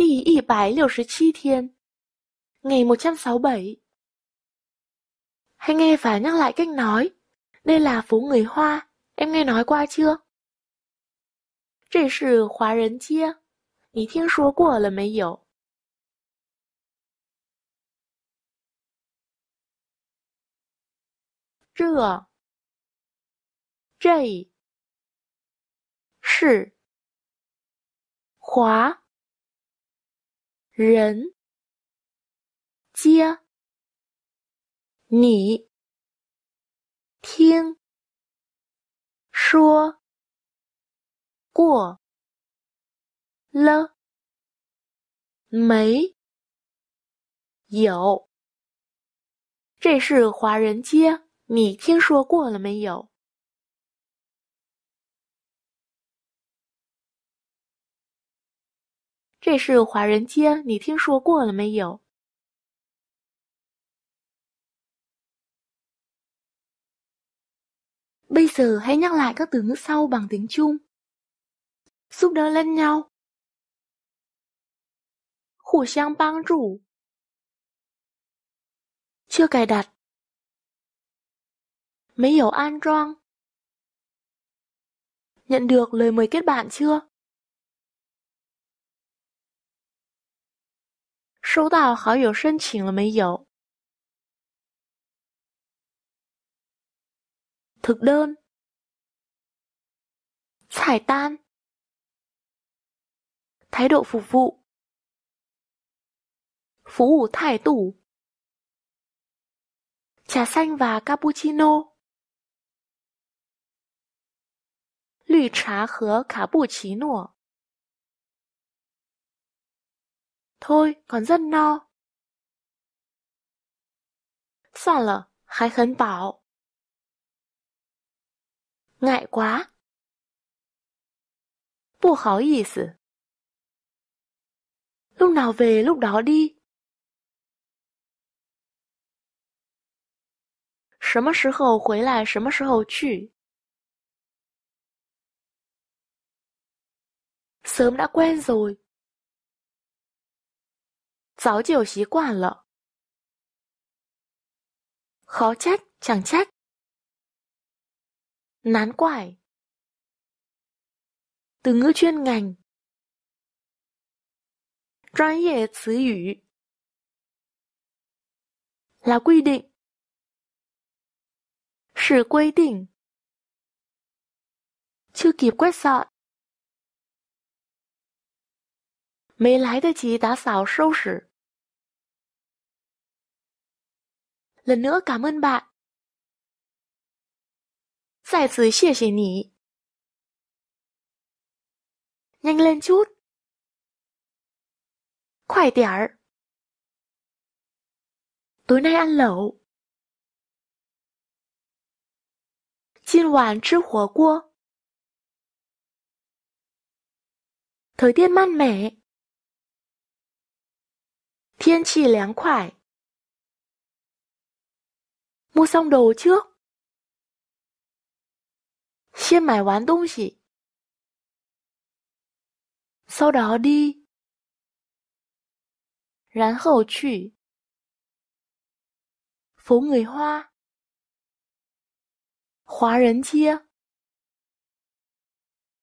第167 thiên, ngày 167. Hay nghe phải nhắc lại cách nói. Đây là phố người Hoa, em nghe nói qua chưa? 这是华人街，你听说过了没有？这是华人街，你听说过了没有？这是华人街，你听说过了没有？这是华人街，你听说过了没有？Bây giờ hãy nhắc lại các từ ngữ sau bằng tiếng Trung. Giúp đỡ lẫn nhau. 互相帮助. Chưa cài đặt. 没有安装. Nhận được lời mời kết bạn chưa? 收到好友申请了没有？thực đơn, 菜单, 态度服务, 服务态度, trà xanh và cappuccino, 绿茶和卡布奇诺. Thôi, còn rất no. 算了，还很饱。ngại quá, 不好意思。 lúc nào về lúc đó đi, 什么时候回来什么时候去。 sớm đã quen rồi, 早就习惯了。 khó trách, chẳng trách, 难怪。từ ngữ chuyên ngành, 专业词语 là quy định, 是规定。chưa kịp quét dọn, 没来得及打扫收拾。lần nữa cảm ơn bạn, 再次谢谢你。nhanh lên chút, 快点儿。tối nay ăn lẩu, 今晚吃火锅。thời tiết mát mẻ, 天气凉快。mua xong đồ trước, 先买完东西。sau đó đi, 然后去。phố người Hoa, 华人街。